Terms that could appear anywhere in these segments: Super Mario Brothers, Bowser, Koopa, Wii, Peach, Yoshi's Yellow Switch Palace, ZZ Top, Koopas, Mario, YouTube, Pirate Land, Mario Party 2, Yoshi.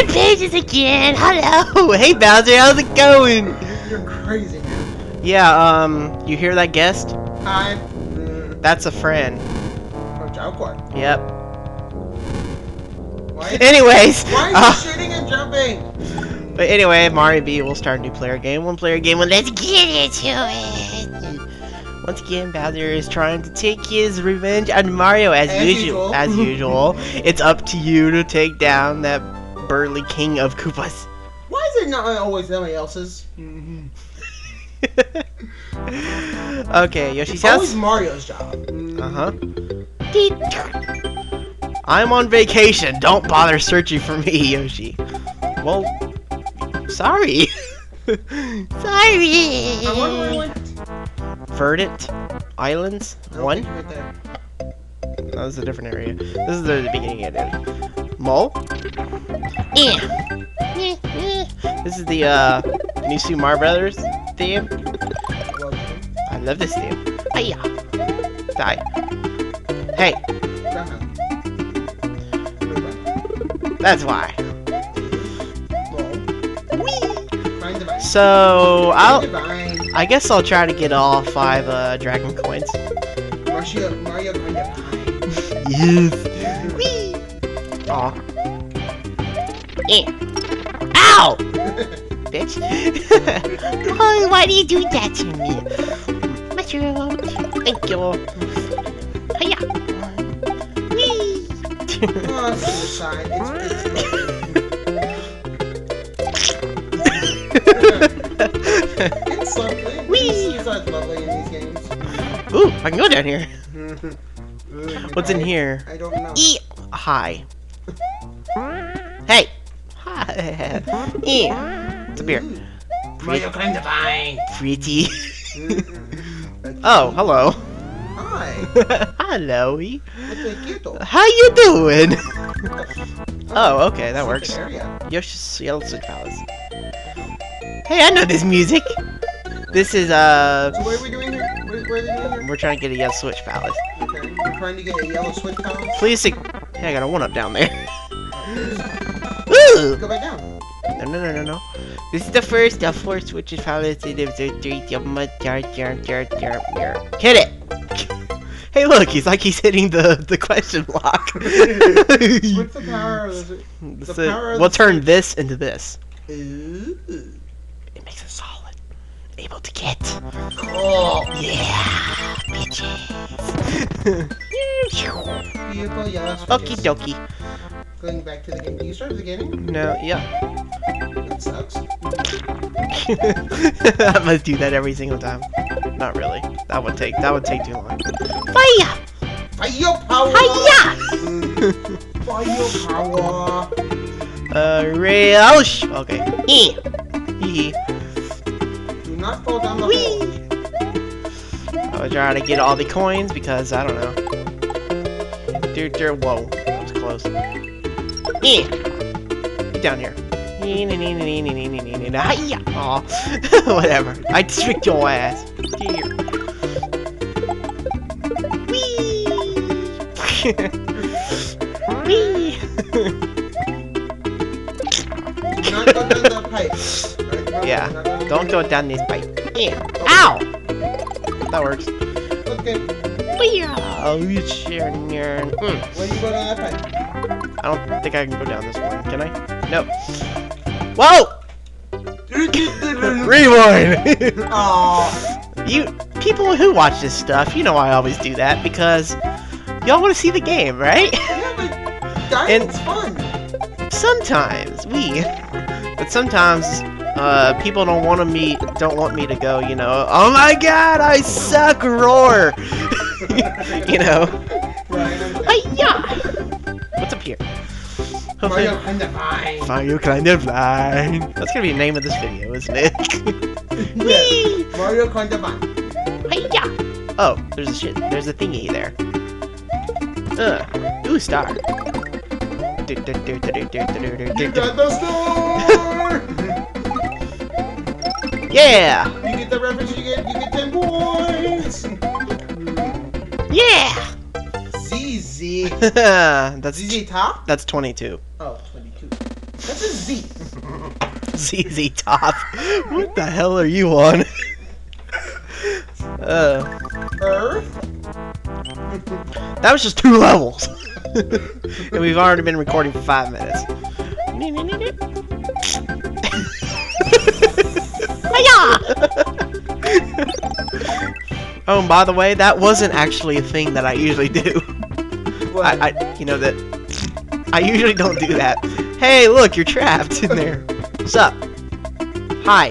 Hey, Peaches again. Hello. Hey, Bowser. How's it going? You're crazy, man. Yeah. You hear that guest? Hi. That's a friend. Yep. Anyways. Why are you shooting and jumping? But anyway, Mario B will start a new player game. One player game. Well, let's get into it. Once again, Bowser is trying to take his revenge on Mario as usual. As usual, it's up to you to take down that burly king of Koopas. Why is it not always somebody else's? Okay, Yoshi's house. It's always Mario's job. I'm on vacation. Don't bother searching for me, Yoshi. Well, sorry. Verdant Islands 1. That was a different area. This is the beginning of it. Mole. This is the new Super Mario Brothers theme. I love this theme. Die. Hey! That's why. Whee. So, I guess I'll try to get all 5 dragon coins. Mario, yes! Whee! Aw. Ow! Bitch. Oh, why do you do that to me? Mushroom. Thank you. Hiya! It's lovely. It's lovely in these games. Ooh, I can go down here. What's in here? I don't know. Hi. Hey. Hi. It's a beer. Pretty. Oh, hello. Hi. Hello. How you doing? Oh, okay, that works. Yoshi's Yellow Switch Palace. Hey, I know this music. This is so what are we doing here? What are they doing here? We're trying to get a Yellow Switch Palace. Okay, we're trying to get a Yellow Switch Palace. Please, hey, I got a 1-up down there. Ooh. Go back down. No. This is the first of 4 switches palace. It is 3. Hit it. Hey, look, he's like he's hitting the question block. What's the power of the power of turn this into this. Ooh. It makes it solid. Able to get. Cool. Yeah, bitches. Okie dokie. Going back to the game. Did you start at the beginning? No, yeah. That sucks. I must do that every single time. Not really. That would take too long. Fire! Fire power! Fire! Fire power! Raish! Okay. Do not fall down the hole. I was trying to get all the coins because I don't know. Whoa, that was close. Get down here. Aw, whatever. I tricked your ass. Get here. Wee. Not go down the pipe. Right? Yeah. Don't go down this pipe. Yeah. Ow! That works. Okay. Oh, you cheer near. When you go down that pipe. I don't think I can go down this one, can I? No. Whoa! Rewind! Aww. People who watch this stuff, you know I always do that because y'all want to see the game, right? Yeah, but it's fun. Sometimes people don't want me to go, you know, oh my god, I suck, roar! You know. Hi-ya! What's up here? Mario kind of blind. Mario kind of blind. That's gonna be the name of this video, isn't it? Wee! Yeah. Mario kind of blind. Hi-ya! Oh, there's a thingy there. Ooh, star. You got the star! Yeah! You get the reference, you get 10 points! Yeah! ZZ. That's ZZ Top? That's 22. Oh, 22. That's a Z. ZZ Top. What the hell are you on? Earth? That was just 2 levels. And we've already been recording for 5 minutes. Oh, and by the way, that wasn't actually a thing that I usually do. I usually don't do that. Hey, look, you're trapped in there. What's up? Hi.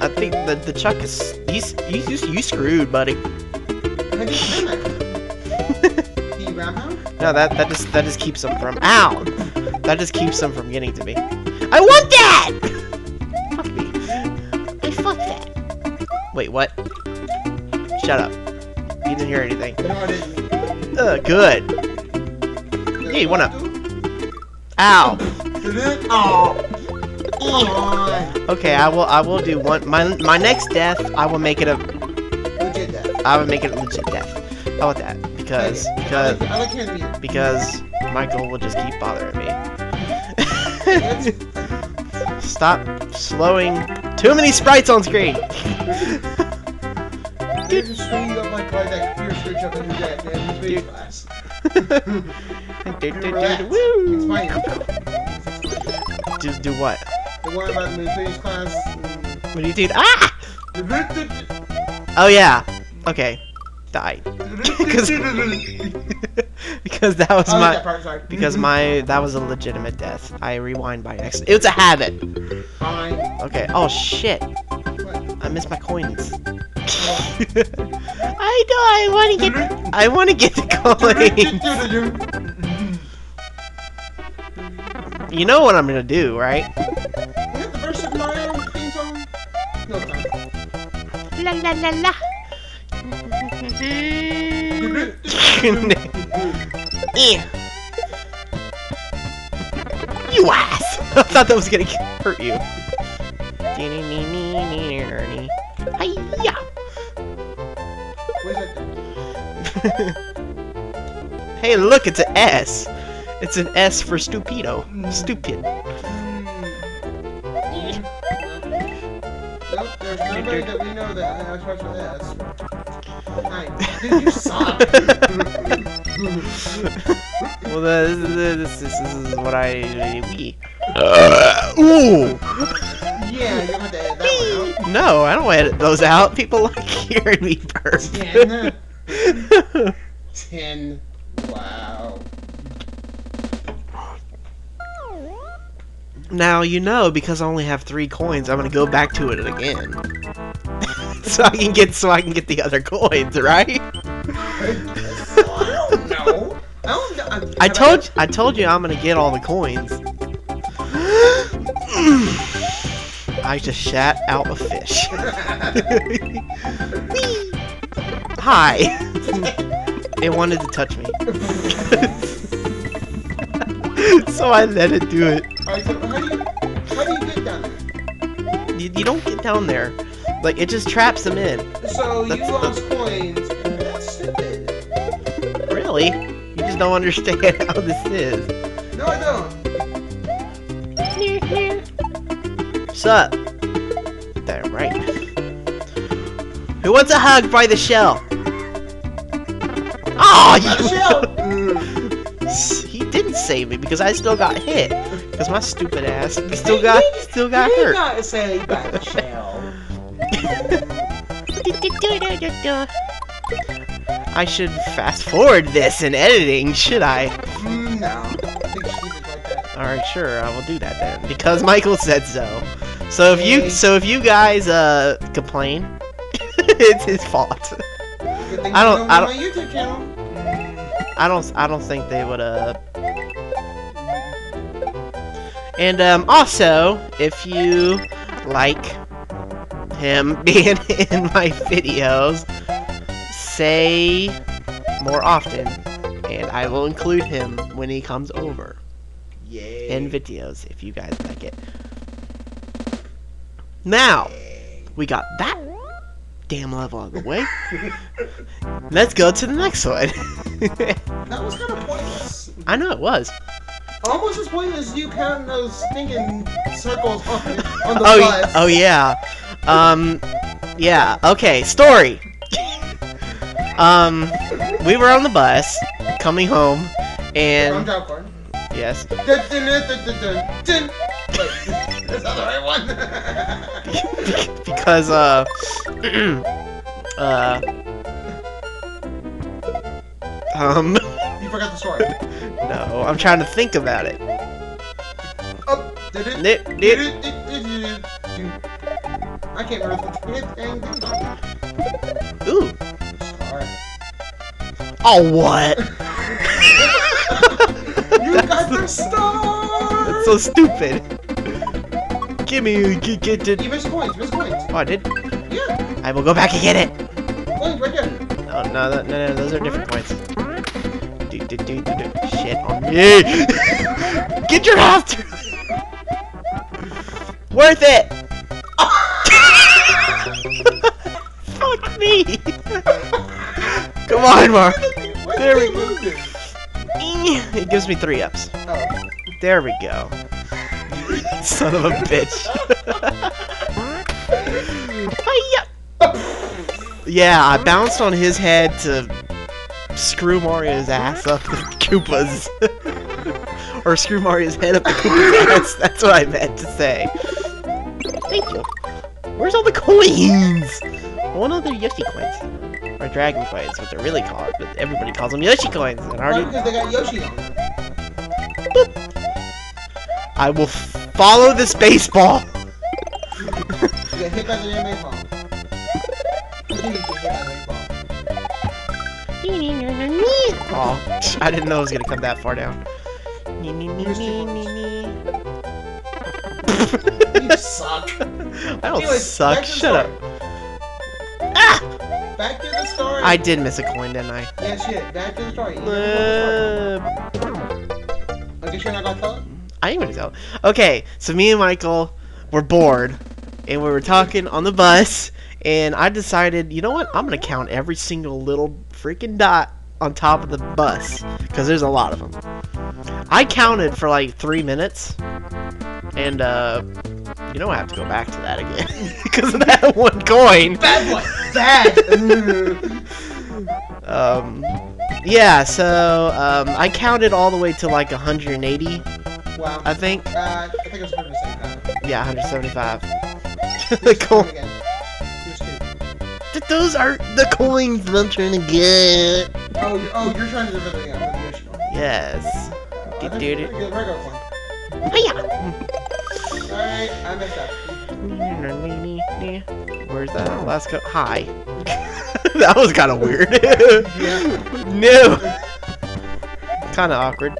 I think the Chuck is... You screwed, buddy. No, that just keeps them from... Ow! That just keeps them from getting to me. I want that! Fuck me. I fuck that. Wait, what? Shut up. You didn't hear anything. No, I didn't. Good. Hey, you wanna... Ow! Ow! Okay, I will do one. My next death, I will make it a legit death. I will make it a legit death. How about that? Because Michael will just keep bothering me. Stop slowing. Too many sprites on screen. Just do what? Don't worry about the English class. What do you do? Ah! Oh yeah. Okay. Die. Because that was that was a legitimate death. I rewind by accident. It's a habit. Fine. Okay. Oh shit. What? I missed my coins. I want to get the coins. You know what I'm gonna do, right? Is it the first Super Mario theme song? No, it's not. La la la la. You ass! I thought that was gonna hurt you. Hey, look, it's an S. It's an S for stupido. Stupid. Nope, there's nobody that we know that has much of S. Hi. Did you suck? Well, this is what I usually... Ooh! Yeah, you don't have to edit that one out. No, I don't edit those out. People like hearing me burp. 10. Wow. Now, you know, because I only have 3 coins, I'm gonna go back to it again. so I can get the other coins, right? I don't know. I told you I'm gonna get all the coins. I just shat out a fish. Hi. It wanted to touch me. So I let it do it. Alright, so how do you get down there? You don't get down there. Like, it just traps them in. So you lost coins, and that's stupid. Really? You just don't understand how this is. No, I don't. Sup? Damn right. Who wants a hug by the shell? Oh, you shell! He didn't save me because I still got hit. Because my stupid ass still got hurt. You got saved by the shell. I should fast forward this in editing, should I? No, I think she did like that. Alright, sure, I will do that then. Because Michael said so. So if you guys complain, it's his fault. I don't my YouTube channel. I don't think they would And also, if you like him being in my videos, say more often, and I will include him when he comes over. Yay. In videos, if you guys like it. Now, we got that. damn level out of the way. Let's go to the next one. That was kind of pointless. I know it was. Almost as pointless as you counting those stinking circles on the bus. Oh yeah. Yeah. Okay. Story. We were on the bus coming home, and yes. Wait, that's not the right one. Because you forgot the story. No, I'm trying to think about it. I can't remember the thing. Ooh. Oh what? You got the star. That's so stupid. Give me. You missed coins. Oh, I did. Yeah. I will go back and get it. Coins right there. Oh no, no, those are different coins. Shit on me. Get your after. Worth it. Fuck me. Come on, Mark. There we go. It gives me 3 ups. Oh. There we go. Son of a bitch. Yeah, I bounced on his head to screw Mario's ass up the Koopas. Or screw Mario's head up the Koopa's ass. That's what I meant to say. Thank you. Where's all the coins? One other Yoshi coins. Or dragon coins, what they're really called. But everybody calls them Yoshi coins. And already... because they got Yoshi on them. I will follow this baseball. You get hit by the damn baseball. Oh, I didn't know it was gonna come that far down. You suck. I don't suck. Shut up. Ah! Back to the story. I did miss a coin, didn't I? Yeah, shit. Back to the story. I guess you're not gonna tell it. I ain't gonna tell. Okay, so me and Michael were bored, and we were talking on the bus, and I decided, you know what? I'm gonna count every single little freaking dot on top of the bus, because there's a lot of them. I counted for like 3 minutes, and you don't have to go back to that again, because of that one coin. Bad one. Bad. Yeah, so I counted all the way to like 180. Wow. I think it was 175. Yeah, 175. The coin. Those are the coins that I'm trying to get. Oh, you're trying to deliver the Yoshi coin. Yes. Get dude. Alright, I messed up. Where's that last cup? Hi. That was kind of weird. Yeah. No. Kind of awkward.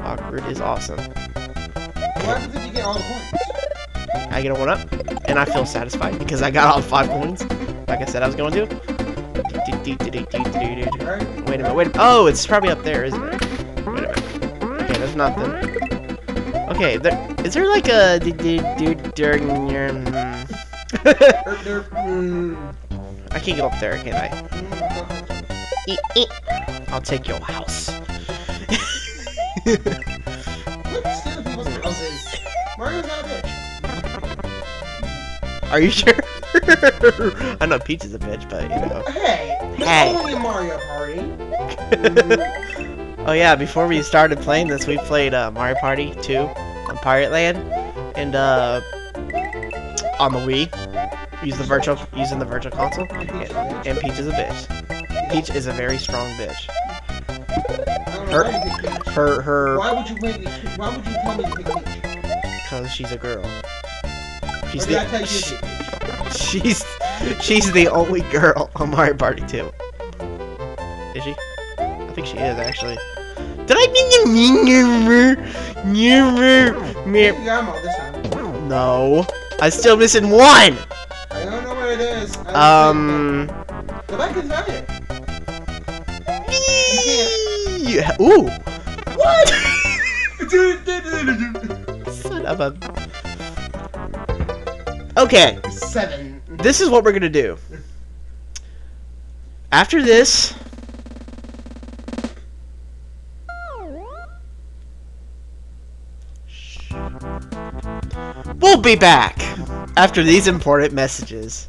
Awkward is awesome. Why did you get all the coins? I get a 1-up, and I feel satisfied because I got all 5 coins. Like I said I was going to. Wait a minute, oh, it's probably up there, isn't it? Wait a minute. Okay, there's nothing. Okay, is there like a... I can't get up there, can I? I'll take your house. Let's steal people's houses. Mario's not a bitch. Are you sure? I know Peach is a bitch, but you know. Hey. It's only Mario Party. Oh yeah, before we started playing this, we played Mario Party 2 on Pirate Land, and on the Wii, using the virtual console, and Peach is a bitch. Peach is a very strong bitch. Her. Why would you tell me to pick Peach? Because she's a girl. She's the. She's the only girl on Mario Party 2. Is she? I think she is actually. Did I mean you? No. I'm still missing one. I don't know where it is. Go back and find it. Yeah. Ooh! What? Son of a... Okay. 7. This is what we're gonna do. After this, we'll be back after these important messages.